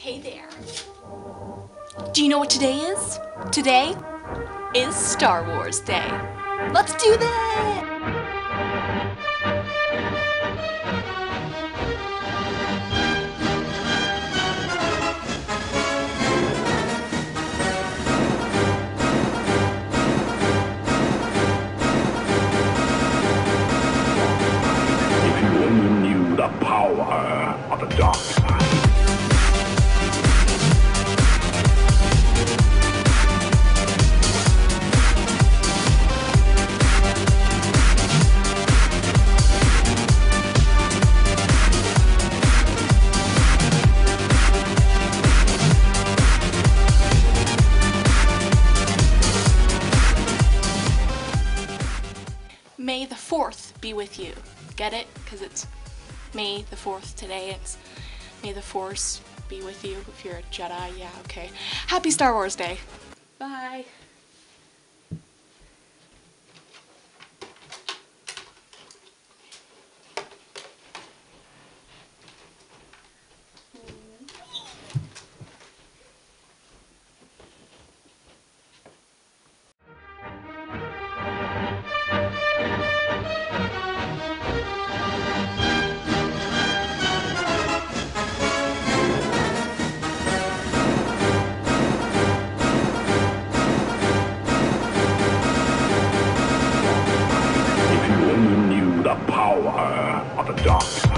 Hey there. Do you know what today is? Today is Star Wars Day. Let's do this! Power of the dark side. May the 4th be with you. Get it? Because it's May the 4th today. It's May the Force be with you. If you're a Jedi, yeah, okay. Happy Star Wars Day. Bye. Power of the dark.